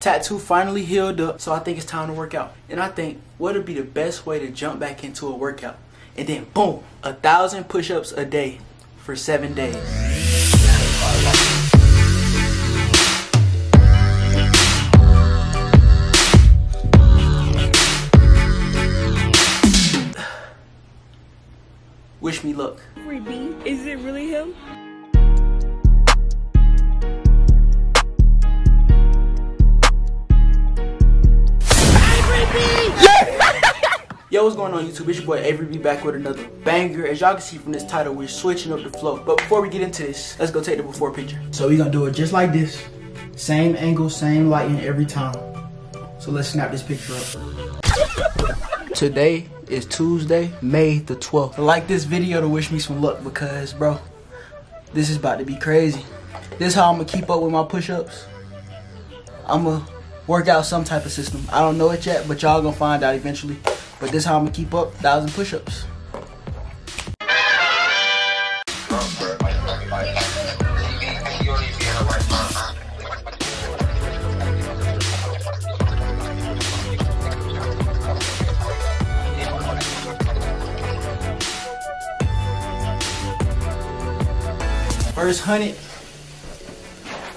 Tattoo finally healed up, so I think it's time to work out. And I think what would be the best way to jump back into a workout? And then boom, 1,000 push-ups a day for 7 days. Wish me luck. AveryB, is it really him? Yo, what's going on YouTube? It's your boy AveryB back with another banger. As y'all can see from this title, we're switching up the flow. But before we get into this, let's go take the before picture. So we're gonna do it just like this. Same angle, same lighting every time. So let's snap this picture up. Today is Tuesday, May the 12th. Like this video to wish me some luck because, bro, this is about to be crazy. This is how I'm gonna keep up with my push-ups. I'm gonna work out some type of system. I don't know it yet, but y'all gonna find out eventually. But this is how I'm gonna keep up 1,000 push-ups.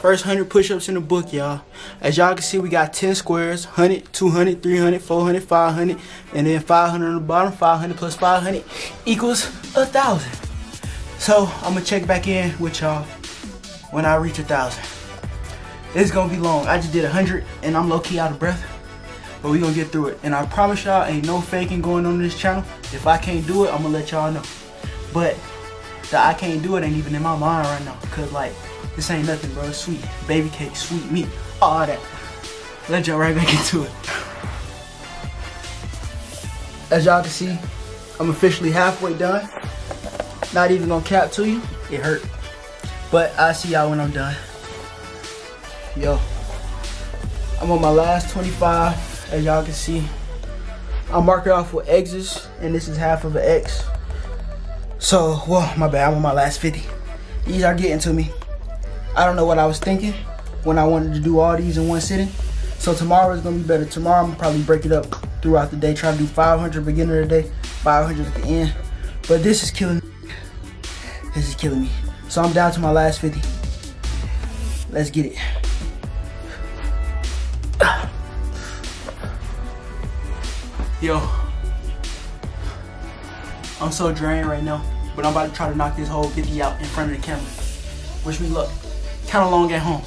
First 100 push-ups in the book, y'all. As y'all can see, we got 10 squares, 100, 200, 300, 400, 500, and then 500 on the bottom. 500 plus 500 equals 1,000. So I'm gonna check back in with y'all when I reach 1,000. It's gonna be long. I just did 100 and I'm low-key out of breath, but we gonna get through it. And I promise y'all ain't no faking going on this channel. If I can't do it, I'm gonna let y'all know. But the I can't do it ain't even in my mind right now, cause like, this ain't nothing, bro. Sweet baby cake, sweet meat, all that. Let's jump right back into it. As y'all can see, I'm officially halfway done. Not even gonna cap to you, it hurt. But I'll see y'all when I'm done. Yo, I'm on my last 25. As y'all can see, I'll mark it off with X's, and this is half of an X. So, well, my bad, I'm on my last 50. These are getting to me. I don't know what I was thinking when I wanted to do all these in one sitting. So tomorrow is gonna be better. Tomorrow I'm gonna probably break it up throughout the day. Try to do 500 beginning of the day, 500 at the end. But this is killing me. This is killing me. So I'm down to my last 50. Let's get it. Yo, I'm so drained right now, but I'm about to try to knock this whole 50 out in front of the camera. Wish me luck. Kind of long at home.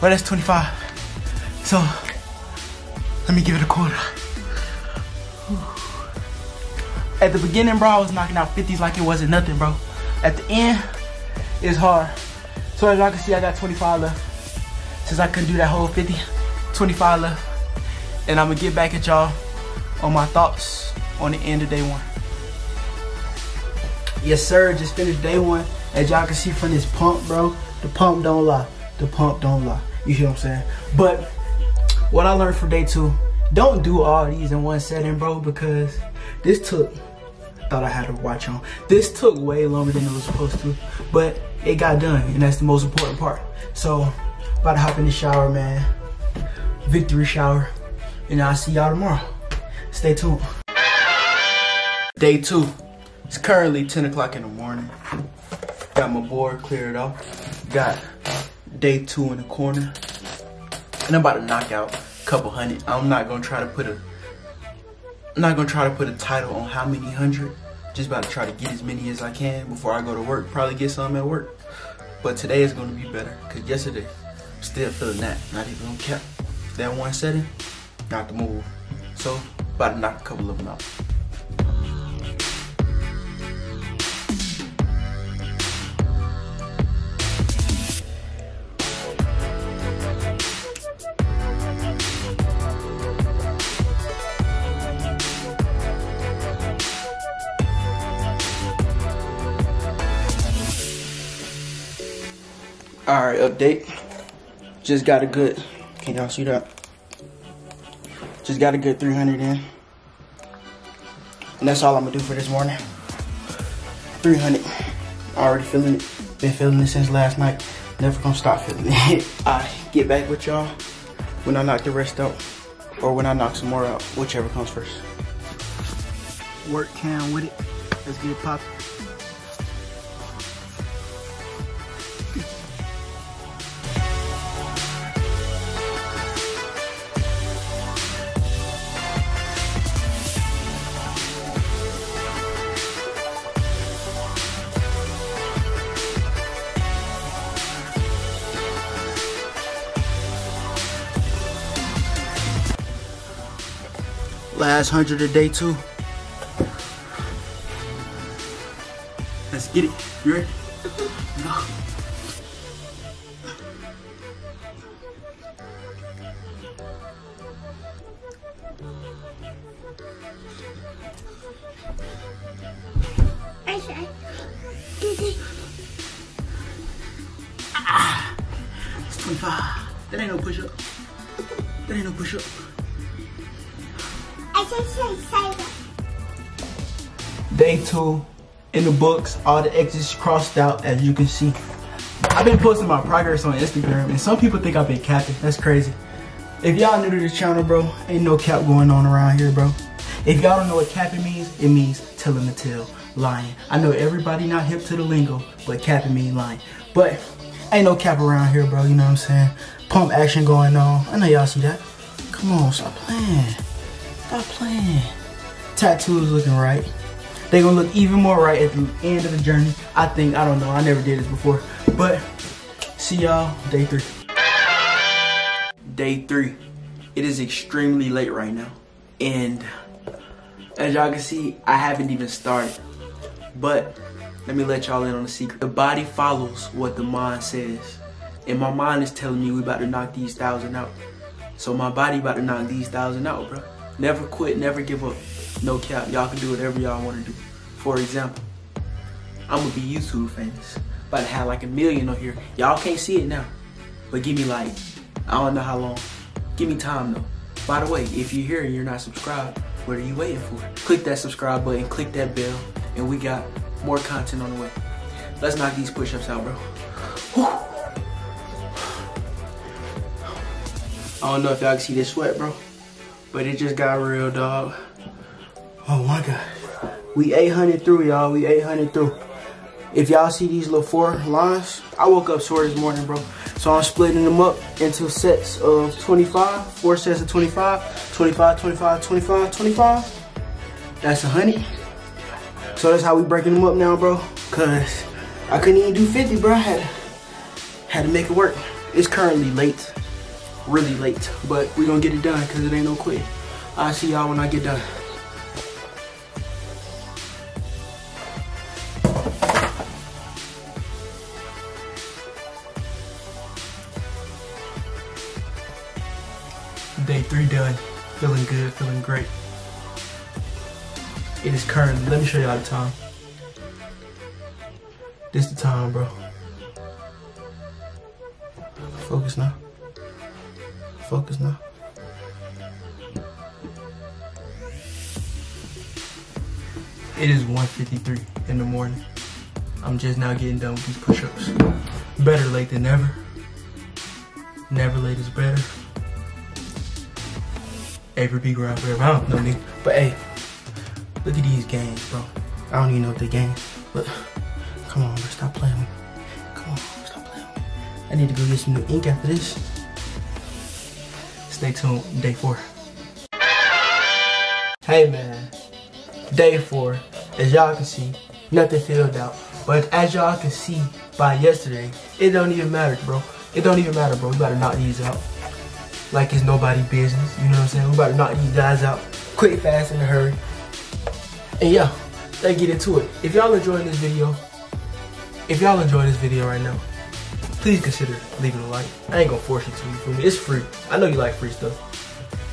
Well, that's 25. So let me give it a quarter. At the beginning, bro, I was knocking out 50s like it wasn't nothing, bro. At the end, it's hard. So as y'all can see, I got 25 left. Since I couldn't do that whole 50, 25 left. And I'm gonna get back at y'all on my thoughts on the end of day one. Yes, sir, just finished day one. As y'all can see from this pump, bro, the pump don't lie. The pump don't lie. You see what I'm saying? But what I learned from day two, don't do all these in one setting, bro, because this took... I thought I had a watch on. This took way longer than it was supposed to, but it got done, and that's the most important part. So, about to hop in the shower, man. Victory shower, and I'll see y'all tomorrow. Stay tuned. Day two. It's currently 10 o'clock in the morning. Got my board cleared off. Got day two in the corner, and I'm about to knock out a couple hundred. I'm not gonna try to put a... I'm not gonna try to put a title on how many hundred. Just about to try to get as many as I can before I go to work. Probably get some at work. But today is gonna be better, cause yesterday, I'm still feeling that. Not even gonna cap. That one setting, not the move. So, about to knock a couple of them out. Alright, update. Just got a good, can y'all shoot up? Just got a good 300 in. And that's all I'm gonna do for this morning. 300. Already feeling it. Been feeling it since last night. Never gonna stop feeling it. I get back with y'all when I knock the rest out. Or when I knock some more out. Whichever comes first. Work can with it. Let's get it poppin'. Last 100 a day too. Let's get it. You ready? No. Ah, it's 25. That ain't no push up. That ain't no push up. Day 2 in the books, all the exits crossed out as you can see. I've been posting my progress on Instagram and some people think I've been capping. That's crazy. If y'all new to this channel, bro, ain't no cap going on around here, bro. If y'all don't know what capping means, it means telling the tale, lying. I know everybody not hip to the lingo, but capping means lying. But ain't no cap around here, bro, you know what I'm saying? Pump action going on. I know y'all see that. Come on, stop playing. Stop playing. Tattoos looking right. They gonna look even more right at the end of the journey. I think, I don't know, I never did this before. But see y'all day 3. Day 3. It is extremely late right now. And as y'all can see, I haven't even started. But let me let y'all in on a secret. The body follows what the mind says. And my mind is telling me we about to knock these 1,000 out. So my body about to knock these 1,000 out, bro. Never quit, never give up. No cap, y'all can do whatever y'all want to do. For example, I'm gonna be YouTube famous. About to have like 1 million on here. Y'all can't see it now, but give me like, I don't know how long. Give me time though. By the way, if you're here and you're not subscribed, what are you waiting for? Click that subscribe button, click that bell, and we got more content on the way. Let's knock these push-ups out, bro. Whew. I don't know if y'all can see this sweat, bro. But it just got real, dog. Oh my God. We 800 through, y'all. We 800 through. If y'all see these little 4 lines, I woke up sore this morning, bro. So I'm splitting them up into sets of 25, 4 sets of 25, 25, 25, 25, 25. That's 100. So that's how we breaking them up now, bro. Cause I couldn't even do 50, bro. I had to make it work. It's currently late. Really late, but we gonna get it done because it ain't no quit. I'll see y'all when I get done. Day 3 done. Feeling good, feeling great. It is currently, let me show y'all the time. This the time, bro. Focus now. Focus now. It is 1:53 in the morning. I'm just now getting done with these push-ups. Better late than never. Never late is better. AveryB grind forever. I don't know, nigga. But hey, look at these games, bro. I don't even know what they games. Look, come on, bro. Stop playing with me. Come on, stop playing with me. I need to go get some new ink after this. Stay tuned, day 4. Hey man, day 4, as y'all can see, nothing filled out. But as y'all can see by yesterday, it don't even matter, bro. It don't even matter, bro. We about to knock these out. Like it's nobody's business, you know what I'm saying? We about to knock these guys out quick, fast, in a hurry. And yeah, let's get into it. If y'all enjoying this video, right now, please consider leaving a like. I ain't gonna force you to, you feel me? It's free. I know you like free stuff.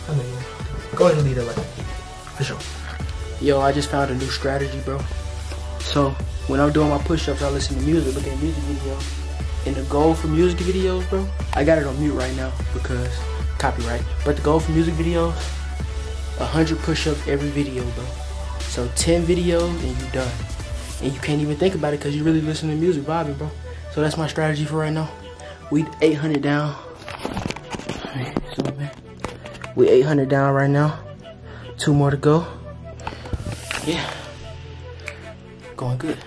I know you like. Go ahead and leave a like. For sure. Yo, I just found a new strategy, bro. So, when I'm doing my push-ups, I listen to music, look at music video. And the goal for music videos, bro, I got it on mute right now because copyright. But the goal for music videos, 100 push-ups every video, bro. So 10 videos and you done. And you can't even think about it because you really listen to music vibing, bro. So that's my strategy for right now. We 800 down. Alright, so man, we 800 down right now. 2 more to go. Yeah, going good.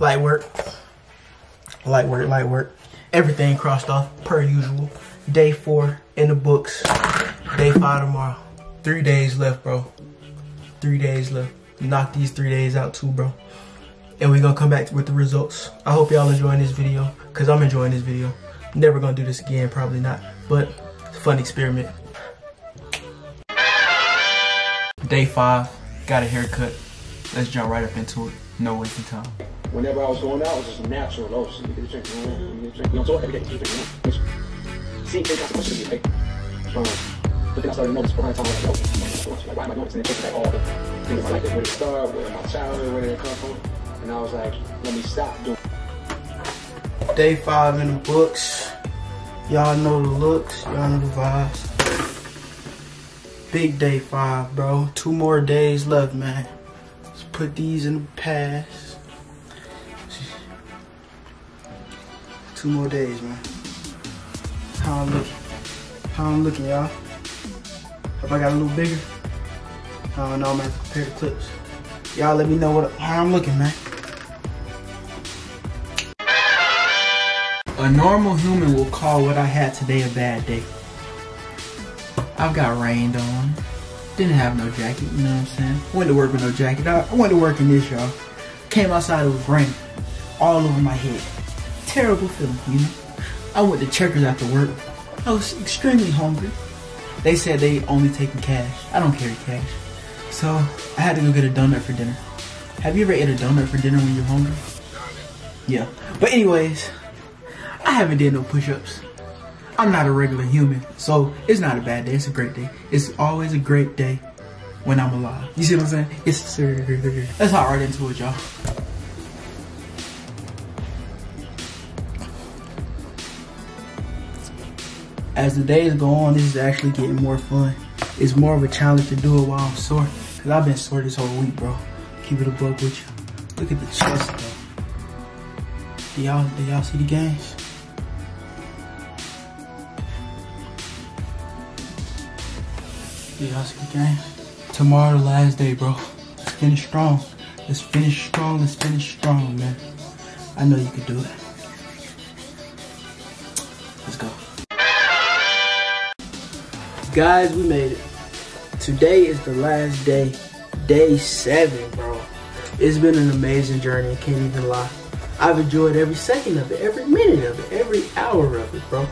Light work, light work, light work. Everything crossed off per usual. Day 4 in the books. Day 5 tomorrow. 3 days left, bro. 3 days left. Knock these 3 days out too, bro. And we're gonna come back with the results. I hope y'all enjoying this video, cause I'm enjoying this video. Never gonna do this again, probably not. But it's a fun experiment. Day 5, got a haircut. Let's jump right up into it. No wasting time. Whenever I was going out, it was just natural. I was just, you get a drink, you know, it's all every day. See, it got so much to me, right? But then I started noticing behind time, like, why am I noticing it? Like, all the things like where they start, where my childhood, where they come from. And I was like, let me stop doing it. Day 5 in the books. Y'all know the looks, y'all know the vibes. Big day 5, bro. 2 more days left, man. Let's put these in the past. 2 more days, man. How I'm looking. How I'm looking, y'all. If I got a little bigger, I don't know, I'm gonna have to compare the clips. Y'all let me know how I'm looking, man. A normal human will call what I had today a bad day. I've got rained on. Didn't have no jacket, you know what I'm saying? Went to work with no jacket. I went to work in this, y'all. Came outside, it was raining all over my head. Terrible feeling, you know? I went to Checkers after work. I was extremely hungry. They said they only taking cash. I don't carry cash. So I had to go get a donut for dinner. Have you ever ate a donut for dinner when you're hungry? Yeah. But anyways, I haven't did no push-ups. I'm not a regular human, so it's not a bad day. It's a great day. It's always a great day when I'm alive. You see what I'm saying? It's let's hop right into it, y'all. As the days go on, this is actually getting more fun. It's more of a challenge to do it while I'm sore. Cause I've been sore this whole week, bro. Keep it a buck with you. Look at the chest, bro. Do y'all see the gains? Do y'all see the gains? Tomorrow, the last day, bro. Let's finish strong. Let's finish strong. Let's finish strong, man. I know you can do it. Let's go. Guys, we made it. Today is the last day, day 7, bro. It's been an amazing journey, I can't even lie. I've enjoyed every second of it, every minute of it, every hour of it, bro.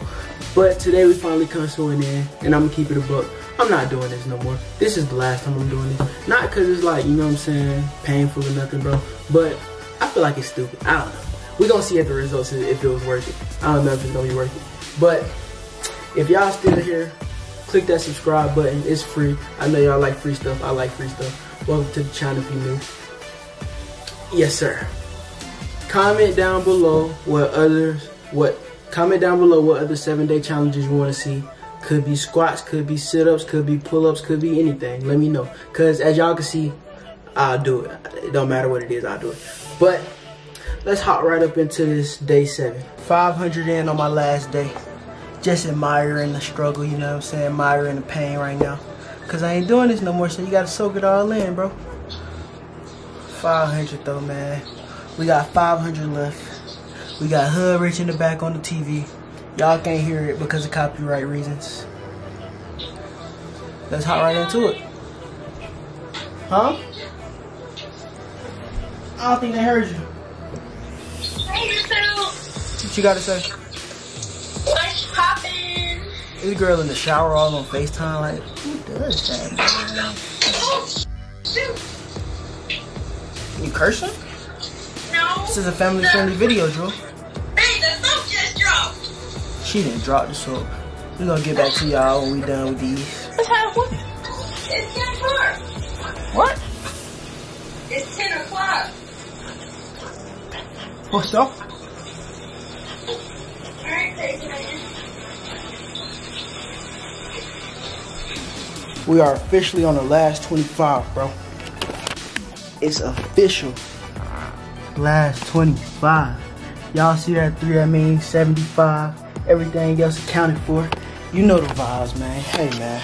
But today we finally come to an end, and I'm gonna keep it a buck. I'm not doing this no more. This is the last time I'm doing this. Not because it's like, you know what I'm saying, painful or nothing, bro. But I feel like it's stupid, I don't know. We're gonna see at the results if it was worth it. I don't know if it's gonna be worth it. But if y'all still here, click that subscribe button, it's free. I know y'all like free stuff, I like free stuff. Welcome to the channel if you're new. Yes, sir. Comment down below what other 7-day challenges you wanna see. Could be squats, could be sit-ups, could be pull-ups, could be anything. Let me know. Cause as y'all can see, I'll do it. It don't matter what it is, I'll do it. But let's hop right up into this day 7. 500 in on my last day. Just admiring the struggle, you know what I'm saying? Admiring the pain right now. Cause I ain't doing this no more, so you gotta soak it all in, bro. 500 though, man. We got 500 left. We got Hood Rich in the back on the TV. Y'all can't hear it because of copyright reasons. Let's hop right into it. Huh? I don't think they heard you. What you gotta say? What's poppin'? This girl in the shower all on FaceTime, like, who does that, man? Oh, shoot. You cursing? No. This is a family-friendly video, Drew. Hey, the soap just dropped. She didn't drop the soap. We're gonna get back to y'all when we done with these. It's 10 o'clock. What? It's 10 o'clock. What's up? Alright, crazy man. We are officially on the last 25, bro. It's official. Last 25. Y'all see that 3, that means 75. Everything else accounted for. You know the vibes, man. Hey, man.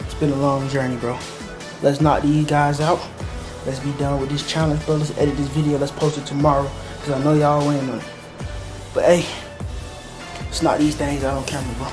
It's been a long journey, bro. Let's knock these guys out. Let's be done with this challenge, bro. Let's edit this video. Let's post it tomorrow. Because I know y'all waiting on it. But, hey. Let's knock these things out on camera, bro.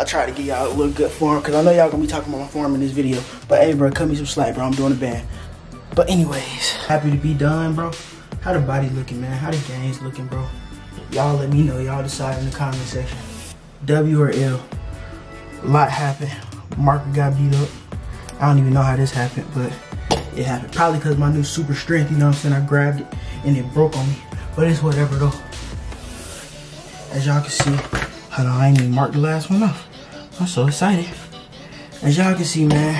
I try to give y'all a little good form because I know y'all gonna be talking about my form in this video. But hey, bro, cut me some slack, bro. I'm doing a band. But anyways, happy to be done, bro. How the body looking, man? How the game's looking, bro? Y'all let me know. Y'all decide in the comment section. W or L. A lot happened. Marker got beat up. I don't even know how this happened, but it happened. Probably because my new super strength, you know what I'm saying? I grabbed it and it broke on me. But it's whatever, though. As y'all can see, hold on, I ain't even marked the last one off. I'm so excited. As y'all can see, man,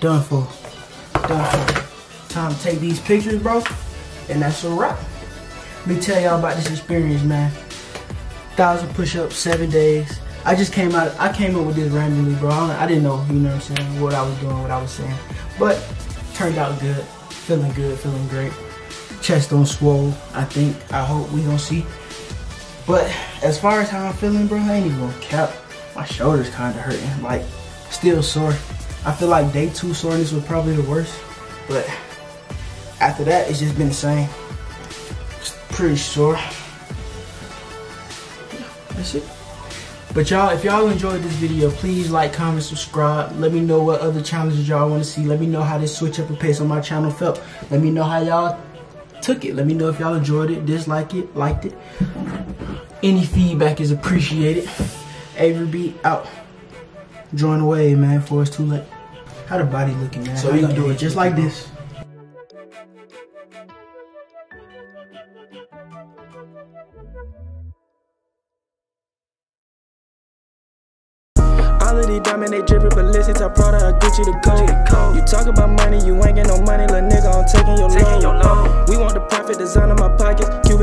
done for. Done for. Time to take these pictures, bro, and that's a wrap. Let me tell y'all about this experience, man. 1,000 push-ups, 7 days. I came up with this randomly, bro. I didn't know, you know what I'm saying, what I was doing, what I was saying. But turned out good, feeling good, feeling great. Chest on swole, I think, I hope, we gonna see. But as far as how I'm feeling, bro, I ain't even gonna cap. My shoulders kinda hurting, like still sore. I feel like day 2 soreness was probably the worst, but after that, it's just been the same. It's pretty sore. That's it. But y'all, if y'all enjoyed this video, please like, comment, subscribe. Let me know what other challenges y'all wanna see. Let me know how this switch up and pace on my channel felt. Let me know how y'all took it. Let me know if y'all enjoyed it, disliked it, liked it. Any feedback is appreciated. AveryB out. Join the wave, man, before it's too late. How the body looking, man? So we gonna do it just like this. All of these diamonds, they drippin', but listen, to Prada, I Gucci the coat. You talk about money, you ain't get no money, little nigga, I'm taking your loan. We want the profit, design in my pockets.